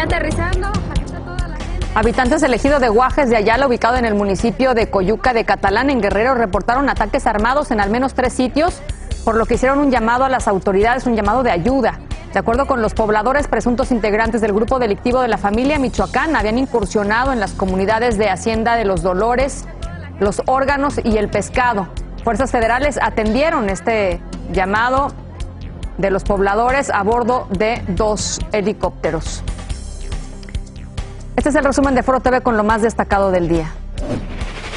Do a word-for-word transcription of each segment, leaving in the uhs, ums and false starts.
ya aterrizando, aquí está toda la gente. Habitantes del ejido de Guajes de Ayala, ubicado en el municipio de Coyuca de Catalán, en Guerrero, reportaron ataques armados en al menos tres sitios, por lo que hicieron un llamado a las autoridades, un llamado de ayuda. De acuerdo con los pobladores, presuntos integrantes del grupo delictivo de la familia Michoacán habían incursionado en las comunidades de Hacienda de los Dolores, los órganos y el pescado. Fuerzas federales atendieron este llamado de los pobladores a bordo de dos helicópteros. Este es el resumen de Foro T V con lo más destacado del día.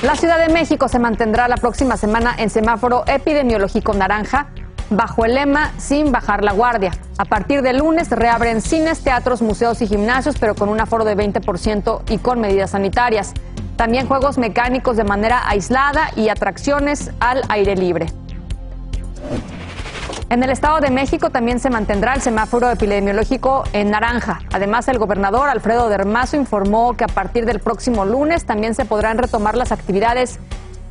La Ciudad de México se mantendrá la próxima semana en semáforo epidemiológico naranja, bajo el lema sin bajar la guardia. A partir del lunes reabren cines, teatros, museos y gimnasios, pero con un aforo de veinte por ciento y con medidas sanitarias. También juegos mecánicos de manera aislada y atracciones al aire libre. En el Estado de México también se mantendrá el semáforo epidemiológico en naranja. Además, el gobernador Alfredo del Mazo informó que a partir del próximo lunes también se podrán retomar las actividades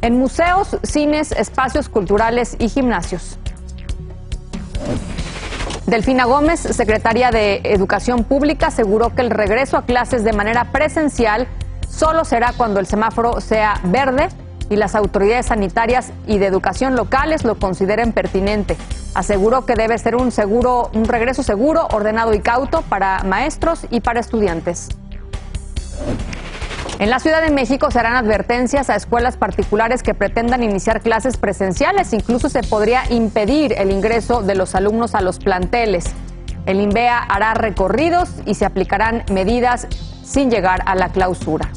en museos, cines, espacios culturales y gimnasios. Delfina Gómez, secretaria de Educación Pública, aseguró que el regreso a clases de manera presencial solo será cuando el semáforo sea verde y las autoridades sanitarias y de educación locales lo consideren pertinente. Aseguró que debe ser un seguro, un regreso seguro, ordenado y cauto para maestros y para estudiantes. En la Ciudad de México se harán advertencias a escuelas particulares que pretendan iniciar clases presenciales. Incluso se podría impedir el ingreso de los alumnos a los planteles. El INVEA hará recorridos y se aplicarán medidas sin llegar a la clausura.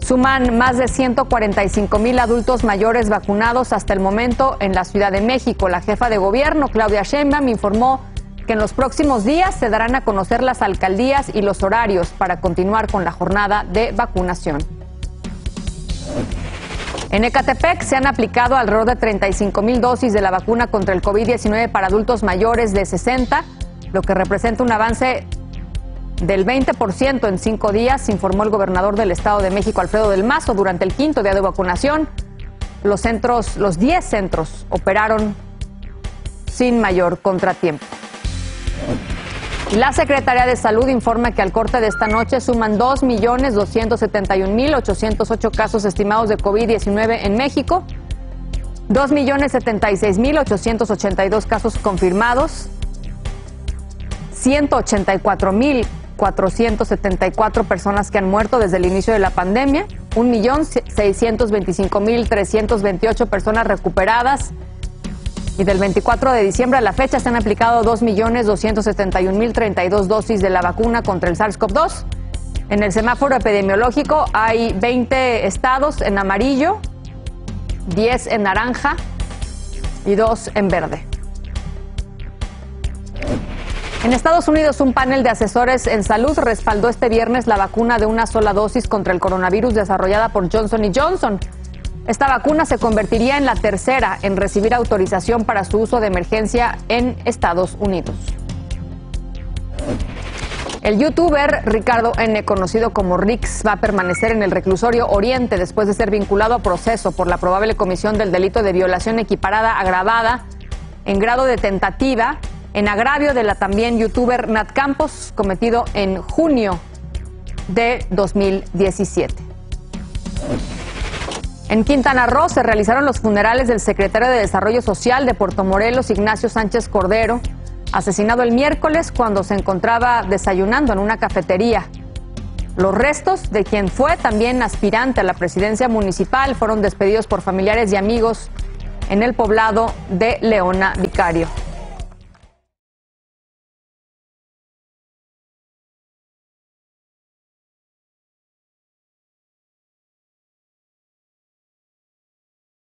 Suman más de ciento cuarenta y cinco mil adultos mayores vacunados hasta el momento en la Ciudad de México. La jefa de gobierno, Claudia, me informó que en los próximos días se darán a conocer las alcaldías y los horarios para continuar con la jornada de vacunación. En Ecatepec se han aplicado alrededor de treinta y cinco mil dosis de la vacuna contra el COVID diecinueve para adultos mayores de sesenta, lo que representa un avance del veinte por ciento en cinco días, informó el gobernador del Estado de México, Alfredo del Mazo, durante el quinto día de vacunación. Los centros, los diez centros operaron sin mayor contratiempo. La Secretaría de Salud informa que al corte de esta noche suman dos millones doscientos setenta y un mil ochocientos ocho casos estimados de COVID diecinueve en México, dos millones setenta y seis mil ochocientos ochenta y dos casos confirmados, ciento ochenta y cuatro mil cuatrocientos setenta y cuatro personas que han muerto desde el inicio de la pandemia, un millón seiscientos veinticinco mil trescientos veintiocho personas recuperadas y del veinticuatro de diciembre a la fecha se han aplicado dos millones doscientos setenta y un mil treinta y dos dosis de la vacuna contra el SARS CoV dos. En el semáforo epidemiológico hay veinte estados en amarillo, diez en naranja y dos en verde. En Estados Unidos, un panel de asesores en salud respaldó este viernes la vacuna de una sola dosis contra el coronavirus desarrollada por Johnson y Johnson. Esta vacuna se convertiría en la tercera en recibir autorización para su uso de emergencia en Estados Unidos. El youtuber Ricardo N, conocido como Rix, va a permanecer en el reclusorio Oriente después de ser vinculado a proceso por la probable comisión del delito de violación equiparada agravada en grado de tentativa, en agravio de la también youtuber Nat Campos, cometido en junio de dos mil diecisiete. En Quintana Roo se realizaron los funerales del secretario de Desarrollo Social de Puerto Morelos, Ignacio Sánchez Cordero, asesinado el miércoles cuando se encontraba desayunando en una cafetería. Los restos de quien fue también aspirante a la presidencia municipal fueron despedidos por familiares y amigos en el poblado de Leona Vicario.